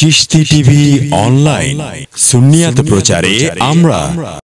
Chishti TV online সুন্নিয়াত প্রচারে আমরা